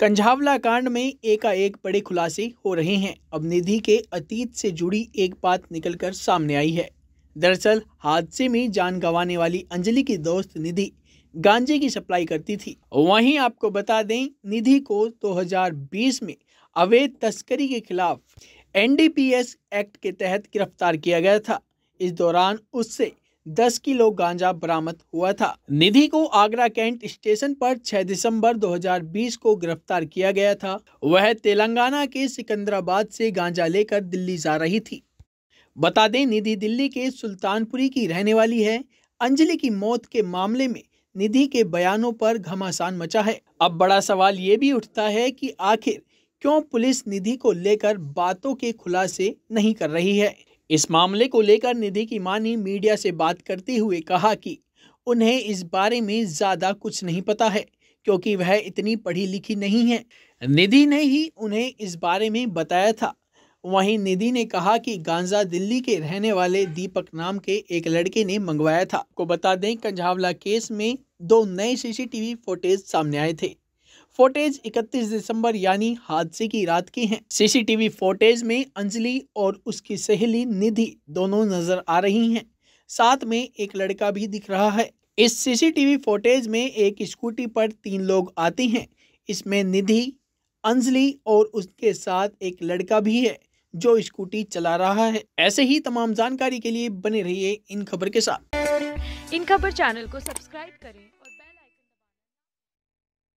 कंझावला कांड में एकाएक बड़े खुलासे हो रहे हैं। अब निधि के अतीत से जुड़ी एक बात निकलकर सामने आई है। दरअसल हादसे में जान गंवाने वाली अंजलि की दोस्त निधि गांजे की सप्लाई करती थी। वहीं आपको बता दें, निधि को 2020 में अवैध तस्करी के खिलाफ NDPS एक्ट के तहत गिरफ्तार किया गया था। इस दौरान उससे 10 किलो गांजा बरामद हुआ था। निधि को आगरा कैंट स्टेशन पर 6 दिसंबर 2020 को गिरफ्तार किया गया था। वह तेलंगाना के सिकंदराबाद से गांजा लेकर दिल्ली जा रही थी। बता दें, निधि दिल्ली के सुल्तानपुरी की रहने वाली है। अंजलि की मौत के मामले में निधि के बयानों पर घमासान मचा है। अब बड़ा सवाल ये भी उठता है कि आखिर क्यों पुलिस निधि को लेकर बातों के खुलासे नहीं कर रही है। इस मामले को लेकर निधि की मां ने मीडिया से बात करते हुए कहा कि उन्हें इस बारे में ज़्यादा कुछ नहीं पता है, क्योंकि वह इतनी पढ़ी लिखी नहीं है। निधि ने ही उन्हें इस बारे में बताया था। वहीं निधि ने कहा कि गांजा दिल्ली के रहने वाले दीपक नाम के एक लड़के ने मंगवाया था। आपको बता दें, कंझावला केस में 2 नए CCTV फुटेज सामने आए थे। फुटेज 31 दिसंबर यानी हादसे की रात की हैं। CCTV फुटेज में अंजलि और उसकी सहेली निधि दोनों नजर आ रही हैं। साथ में एक लड़का भी दिख रहा है। इस CCTV फुटेज में एक स्कूटी पर 3 लोग आते हैं। इसमें निधि, अंजलि और उसके साथ एक लड़का भी है जो स्कूटी चला रहा है। ऐसे ही तमाम जानकारी के लिए बने रहिए इन खबर के साथ। इन खबर चैनल को सब्सक्राइब करें।